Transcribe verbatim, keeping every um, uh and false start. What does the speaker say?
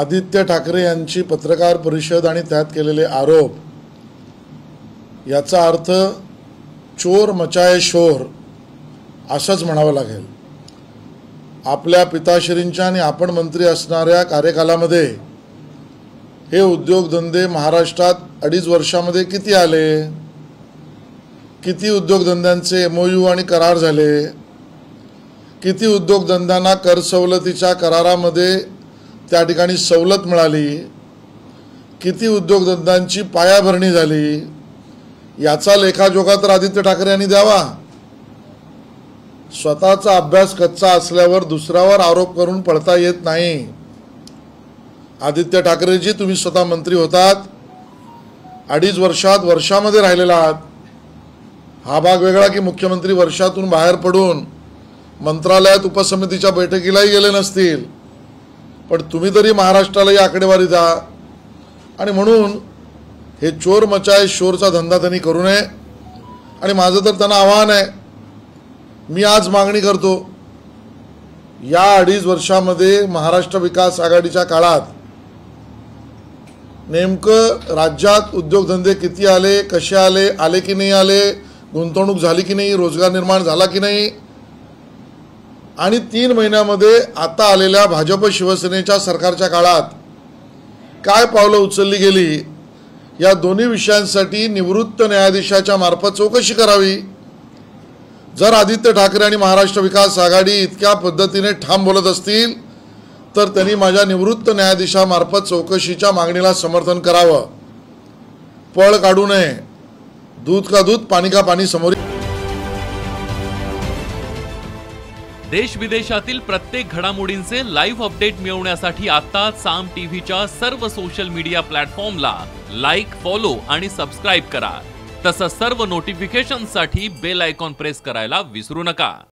आदित्य ठाकरे यांची पत्रकार परिषद आणि त्यात केलेले आरोप, याचा अर्थ चोर मचाए शोर असंच म्हणावं लागेल। आपल्या पिताश्रींच्या आणि आपण मंत्री असणाऱ्या कार्यकालामध्ये हे उद्योगधंदे महाराष्ट्रात अडीच वर्षामध्ये किती आले, किती उद्योगधंद्यांचे एमओयू आणि करार झाले, किती उद्योगधंद्यांना कर सवलतीच्या करारामध्ये त्या ठिकाणी सवलत मिळाली, किती उद्योगधंद्यांची पायाभरणी झाली, याचा लेखाजोखा तर आदित्य ठाकरे यांनी द्यावा। स्वतःचा अभ्यास कच्चा असल्यावर दुसऱ्यावर आरोप करून पळता येत नाही। आदित्य ठाकरेजी, तुम्ही स्वतः मंत्री होतात, अडीच वर्षात वर्षामध्ये राहिलेला आहात। हा भाग वेगळा की मुख्यमंत्री वर्षातून बाहेर पडून मंत्रालयात उपसमितीच्या बैठकीलाही गेले नसतील, पण तुम्ही तरी महाराष्ट्राला ही आकडेवारी द्या। आणि म्हणून हे चोर मचाए शोरचा धंदा त्यांनी करू नये। आणि माझं तर त्यांना आव्हान आहे, मी आज मागणी करतो, या अडीच वर्षामध्ये महाराष्ट्र विकास आघाडीच्या काळात नेमकं राज्यात उद्योगधंदे किती आले, कसे आले, आले की नाही आले, गुंतवणूक झाली की नाही, रोजगार निर्माण झाला की नाही, आणि तीन महिन्यामध्ये आता आलेल्या भाजप शिवसेनेच्या सरकारच्या काळात काय पावलं उचलली गेली, या दोन्ही विषयांसाठी निवृत्त न्यायाधीशाच्या मार्फत चौकशी करावी। जर आदित्य ठाकरे आणि महाराष्ट्र विकास आघाडी इतक्या पद्धतीने ठाम बोलत असतील तर त्यांनी माझ्या निवृत्त न्यायाधीशामार्फत चौकशीच्या मागणीला समर्थन करावं। पळ काढू नये। दूध का दूध, पाणी का पाणी। समोर देश विदेशातील प्रत्येक घडामोडींचे लाईव्ह अपडेट मिळवण्यासाठी आता साम टीव्हीच्या सर्व सोशल मीडिया प्लॅटफॉर्मला लाईक, फॉलो आणि सबस्क्राईब करा। तसंच सर्व नोटिफिकेशनसाठी बेल आयकॉन प्रेस करायला विसरू नका।